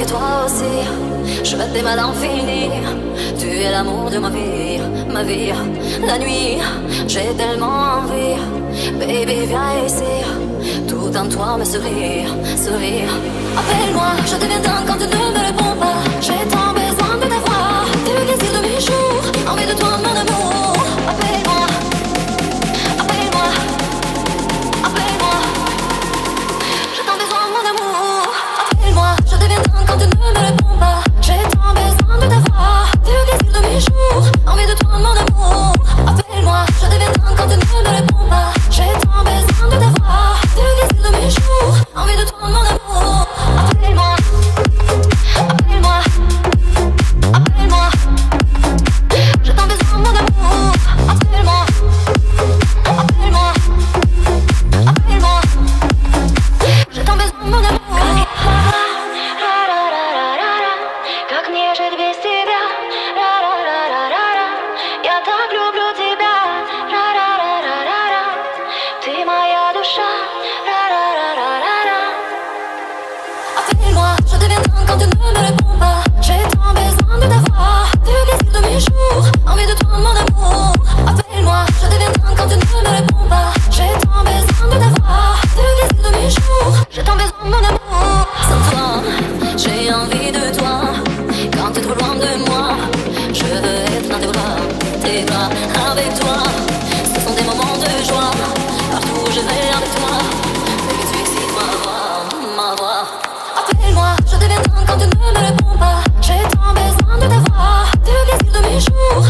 que toi aussi, je t'aime à l'infini. Tu es l'amour de ma vie, la nuit. J'ai tellement envie, baby viens ici. Tout en toi me sourit, sourit. Appelle-moi, je te viens tant quand tu ne me réponds pas. J'ai tant besoin de ta voix, t'es le désir de mes jours, envie de toi mon amour. Appelle-moi, appelle-moi, appelle-moi. J'ai tant besoin mon amour. Appelle-moi, je te viens tant quand tu ne me réponds pas. J'ai tant besoin de ta voix, t'es le désir de mes jours, envie de toi mon amour. Appelle-moi, je te viens tant quand tu ne me réponds pas. J'ai tant besoin de ta voix, t'es le désir de mes jours, envie de toi mon amour. Appelle-moi. Appelle-moi, je te viens tant quand tu ne me réponds pas. J'ai tant besoin de ta voix, t'es le désir de mes jours, envie de toi mon amour. Appelle-moi, je te viens tant quand tu ne me réponds pas. J'ai tant besoin de ta voix, t'es le désir de mes jours, j'ai tant besoin de mon amour. Sans toi, j'ai envie de toi. Quand t'es trop loin de moi, je veux être dans tes bras avec toi. Ce sont des moments de joie, partout où je vais avec toi. Baby, tu excites ma voix, ma voix. Appelle-moi, je te viens tant quand tu ne me réponds pas. J'ai tant besoin de ta voix, t'es le désir de mes jours,